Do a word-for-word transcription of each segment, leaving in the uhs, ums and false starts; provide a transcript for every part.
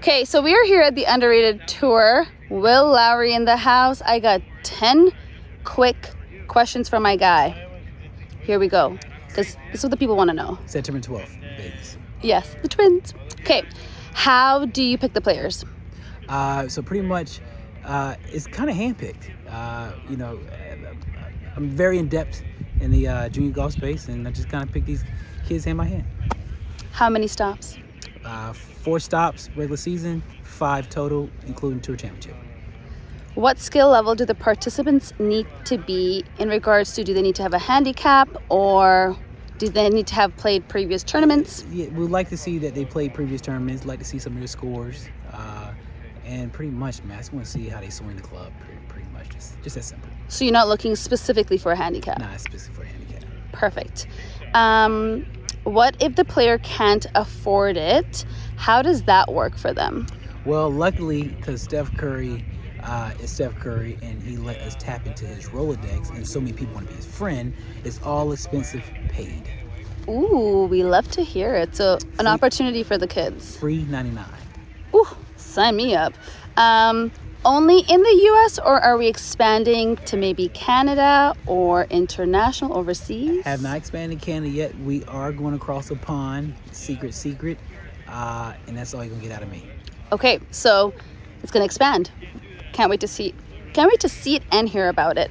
Okay, so we are here at the Underrated Tour. Will Lowery in the house. I got ten quick questions from my guy. Here we go, because this is what the people want to know. Sentiment twelve, babies. Yes, the twins. Okay, how do you pick the players? Uh, so pretty much, uh, it's kind of handpicked. Uh, you know, I'm very in depth in the uh, junior golf space, and I just kind of pick these kids hand by hand. How many stops? Uh, four stops regular season, five total, including tour championship. What skill level do the participants need to be in regards to, do they need to have a handicap or do they need to have played previous tournaments? Yeah, we'd like to see that they played previous tournaments, like to see some of their scores, uh, and pretty much, man, I just want to see how they swing the club, pretty, pretty much, just, just that simple. So you're not looking specifically for a handicap? Not specifically for a handicap. Perfect. Um, What if the player can't afford it? How does that work for them? Well, luckily, because Steph Curry uh, is Steph Curry, and he let us tap into his Rolodex, and so many people want to be his friend, it's all expensive paid. Ooh, we love to hear it. So free, an opportunity for the kids. Free ninety-nine. Ooh, sign me up. Um, only in the U S, or are we expanding to maybe Canada or international, overseas? I have not expanded Canada yet. We are going across the pond, secret secret, uh and that's all you're gonna get out of me. Okay, so it's gonna expand. Can't wait to see can't wait to see it and hear about it.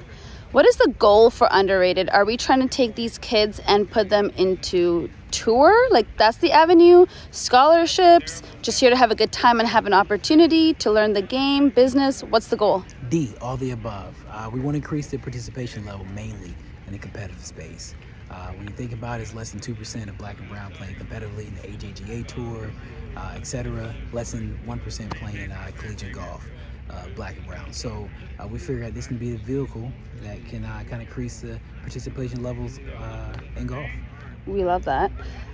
What is the goal for Underrated? Are we trying to take these kids and put them into tour? Like, that's the avenue? Scholarships? Just here to have a good time and have an opportunity to learn the game, business? What's the goal? D, all the above. Uh, we want to increase the participation level, mainly in the competitive space. Uh, when you think about it, it's less than two percent of black and brown playing competitively in the A J G A tour, uh, et cetera. Less than one percent playing uh, collegiate golf, uh, black and brown. So uh, we figure out this can be a vehicle that can uh, kind of increase the participation levels uh, in golf. We love that.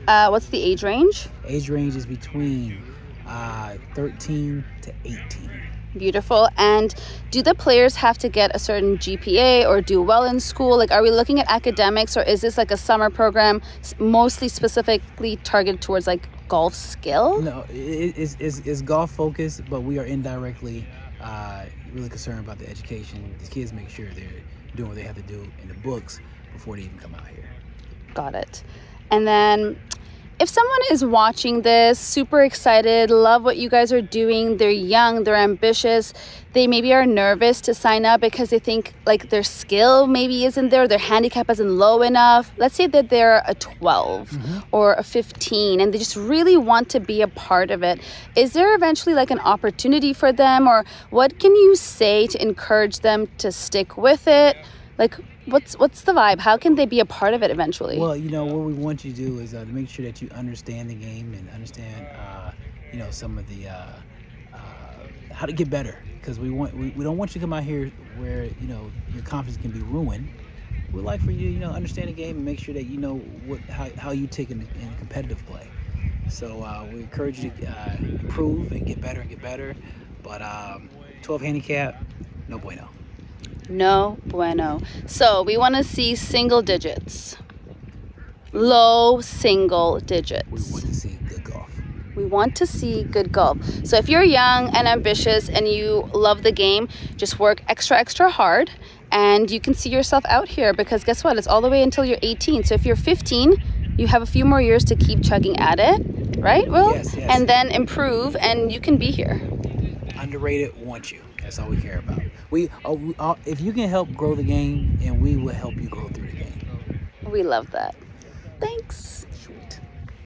Uh, what's the age range? Age range is between uh, thirteen to eighteen. Beautiful. And do the players have to get a certain G P A or do well in school? Like, are we looking at academics, or is this like a summer program mostly specifically targeted towards like golf skill? No, it, it's, it's, it's golf focused, but we are indirectly uh, really concerned about the education. These kids make sure they're doing what they have to do in the books before they even come out here. Got it. And then, if someone is watching this, super excited, love what you guys are doing, they're young, they're ambitious, they maybe are nervous to sign up because they think like their skill maybe isn't there, their handicap isn't low enough. Let's say that they're a twelve mm-hmm. or a fifteen and they just really want to be a part of it. Is there eventually like an opportunity for them, or what can you say to encourage them to stick with it? Like, what's what's the vibe? How can they be a part of it eventually? Well, you know, what we want you to do is uh, to make sure that you understand the game and understand, uh, you know, some of the uh, uh, how to get better. Because we want we, we don't want you to come out here where, you know, your confidence can be ruined. We'd like for you, you know, understand the game and make sure that you know what how, how you take in, in competitive play. So uh, we encourage you to uh, improve and get better and get better. But um, twelve handicap, no bueno. No bueno. So we want to see single digits, low single digits. We want to see good golf. We want to see good golf. So if you're young and ambitious and you love the game, just work extra, extra hard, and you can see yourself out here, because guess what? It's all the way until you're eighteen. So if you're fifteen, you have a few more years to keep chugging at it, right, Will? Yes, yes. And then improve, and you can be here. Underrated wants you. That's all we care about. We, uh, we uh, if you can help grow the game, and we will help you grow through the game. We love that. Thanks. Sweet.